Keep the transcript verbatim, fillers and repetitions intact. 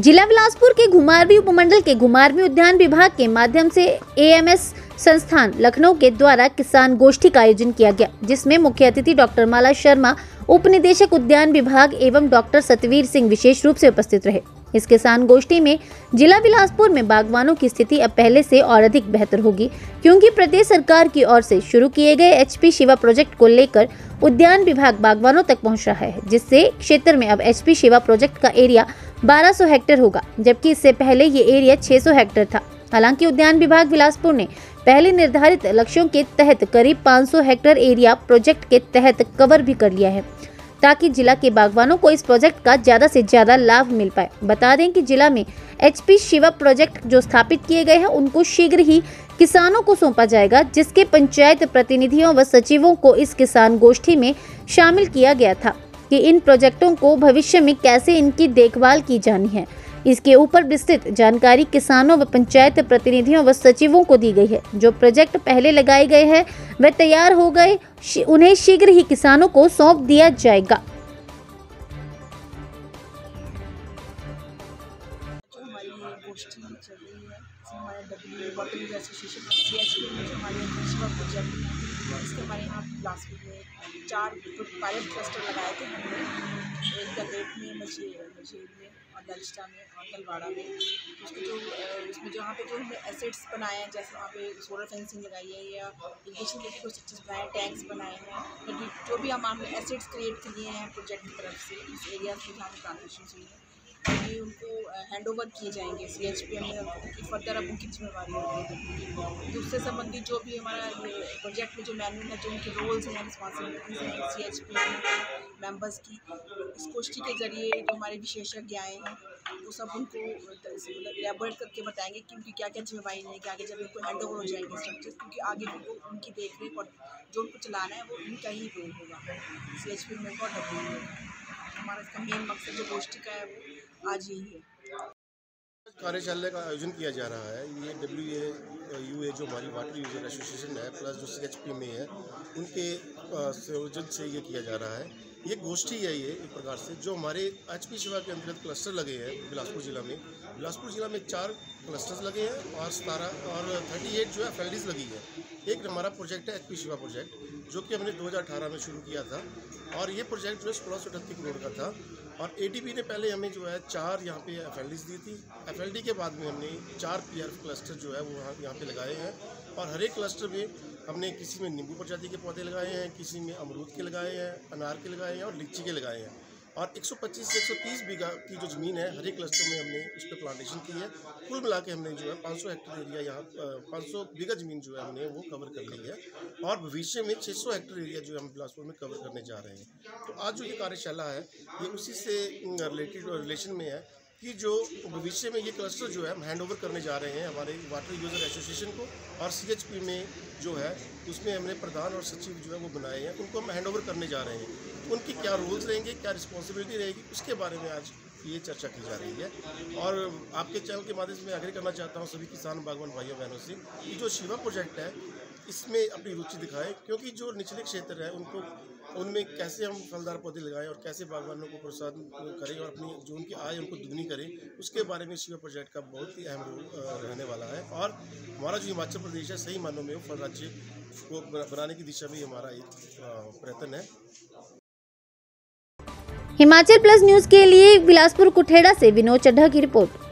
जिला बिलासपुर के घुमारवीं उपमंडल के घुमारवीं उद्यान विभाग के माध्यम से एएमएस संस्थान लखनऊ के द्वारा किसान गोष्ठी का आयोजन किया गया, जिसमें मुख्य अतिथि डॉक्टर माला शर्मा, उप निदेशक उद्यान विभाग एवं डॉक्टर सत्यवीर सिंह विशेष रूप से उपस्थित रहे। इस किसान गोष्ठी में जिला बिलासपुर में बागवानों की स्थिति अब पहले से और अधिक बेहतर होगी, क्योंकि प्रदेश सरकार की ओर से शुरू किए गए एचपी शिवा प्रोजेक्ट को लेकर उद्यान विभाग बागवानों तक पहुंच रहा है, जिससे क्षेत्र में अब एचपी शिवा प्रोजेक्ट का एरिया बारह सौ हेक्टेयर होगा, जबकि इससे पहले ये एरिया छह सौ हेक्टेयर था। हालांकि उद्यान विभाग बिलासपुर ने पहले निर्धारित लक्ष्यों के तहत करीब पाँच सौ हेक्टेयर एरिया प्रोजेक्ट के तहत कवर भी कर लिया है, ताकि जिला के बागवानों को इस प्रोजेक्ट का ज़्यादा से ज़्यादा लाभ मिल पाए। बता दें कि जिला में एचपी शिवा प्रोजेक्ट जो स्थापित किए गए हैं उनको शीघ्र ही किसानों को सौंपा जाएगा, जिसके पंचायत प्रतिनिधियों व सचिवों को इस किसान गोष्ठी में शामिल किया गया था कि इन प्रोजेक्टों को भविष्य में कैसे इनकी देखभाल की जानी है। इसके ऊपर विस्तृत जानकारी किसानों व पंचायत प्रतिनिधियों व सचिवों को दी गई है। जो प्रोजेक्ट पहले लगाए गए हैं वे तैयार हो गए, उन्हें शीघ्र ही किसानों को सौंप दिया जाएगा। जो हमारी गोष्ठी चल रही है, हमारे W A U A association C H P में जो हमारे शिवा प्रोजेक्ट है, इसके हमारे यहाँ बिलासपुर में चार पायलट क्लस्टर लगाए थे हमने, एक गदेट में, मछेर में और दरिश्ता में, कांतलवाड़ा में। उसमें जो उसमें जहाँ पे जो हमने एसेट्स बनाए हैं, जैसे वहाँ पे सोलर फेंसिंग लगाई है या इरीगेशन के कुछ चीज़ बनाए, टैंक्स बनाए हैं, जो भी हम हमने एसेट्स क्रिएट किए हैं प्रोजेक्ट की तरफ से, इस एरिया की जहाँ पर ट्रांसमिशन हुई है, ये उनको हैंड ओवर किए जाएंगे सी एच पी एम में। उनकी फर्दर अब उनकी जिम्मेवारी होगी, तो उससे संबंधित जो भी हमारा प्रोजेक्ट में जो मैन्यूल है, जो उनके रोल्स हैं, रिस्पॉन्सिबिलिटीज हैं C H P M members की, इस कोष्ठी के जरिए जो हमारे विशेषज्ञ आए हैं वो सब उनको एलेबोरेट करके बताएंगे कि उनकी क्या क्या जिम्मेवारी है, कि आगे जब उनको हैंड ओवर हो जाएंगे स्ट्रक्चर्स, क्योंकि आगे उनको उनकी देख रेख और जो उनको चलाना है वो उनका ही रोल होगा सी एच पी एम में। बहुत हमारा इसका मेन मकसद जो गोष्ठी का है वो आज ही है। कार्यशाला का आयोजन किया जा रहा है। ये डब्ल्यू ए यू ए जो हमारी वाटर यूजर एसोसिएशन है प्लस जो सी एच पी में है, उनके संयोजन से ये किया जा रहा है। ये गोष्ठी है, ये एक प्रकार से जो हमारे एच पी शिवा के अंतर्गत क्लस्टर लगे हैं बिलासपुर जिला में। बिलासपुर जिला में चार क्लस्टर्स लगे हैं और सतारह और थर्टी एट जो है एफ एल डीज लगी है। एक हमारा प्रोजेक्ट है एच पी शिवा प्रोजेक्ट, जो कि हमने दो हज़ार अठारह में शुरू किया था और ये प्रोजेक्ट जो है सोलह सौ अठत्तीस करोड़ का था। और एटीपी ने पहले हमें जो है चार यहाँ पे एफ एल डीज दी थी। एफ एल डी के बाद में हमने चार पी आर क्लस्टर जो है वो यहाँ यहाँ पे लगाए हैं और हर एक क्लस्टर में हमने किसी में नींबू प्रजाति के पौधे लगाए हैं, किसी में अमरूद के लगाए हैं, अनार के लगाए हैं और लीची के लगाए हैं। और एक सौ पच्चीस से एक सौ तीस बीघा की जो ज़मीन है हर एक क्लस्टर में हमने उस पर प्लांटेशन की है। कुल मिला के हमने जो है पाँच सौ हेक्टेयर एरिया यहाँ पाँच सौ बीघा ज़मीन जो है हमने वो कवर कर ली है और भविष्य में छह सौ हेक्टेयर एरिया जो हम बिलासपुर में कवर करने जा रहे हैं। तो आज जो ये कार्यशाला है ये उसी से रिलेटेड रिलेशन में है कि जो भविष्य में ये क्लस्टर जो है हम हैंड ओवर करने जा रहे हैं हमारे वाटर यूजर एसोसिएशन को, और सी एच पी में जो है उसमें हमने प्रधान और सचिव जो है वो बनाए हैं, उनको हम हैंड ओवर करने जा रहे हैं। उनकी क्या रोल्स रहेंगे, क्या रिस्पॉन्सिबिलिटी रहेगी, उसके बारे में आज ये चर्चा की जा रही है। और आपके चैनल के माध्यम से मैं आग्रह करना चाहता हूँ सभी किसान बागवान भाइयों बहनों से कि जो शिवा प्रोजेक्ट है इसमें अपनी रुचि दिखाएं, क्योंकि जो निचले क्षेत्र है उनको उनमें कैसे हम फलदार पौधे लगाएं और कैसे बागवानों को प्रोत्साहन करें और अपनी जो उनकी आय उनको दुगनी करें, उसके बारे में शिवा प्रोजेक्ट का बहुत ही अहम रोल रहने वाला है। और हमारा जो हिमाचल प्रदेश है सही मानों में फल राज्य को बनाने की दिशा में हमारा एक प्रयत्न है। हिमाचल प्लस न्यूज के लिए बिलासपुर कुठेड़ा से विनोद चड्ढा की रिपोर्ट।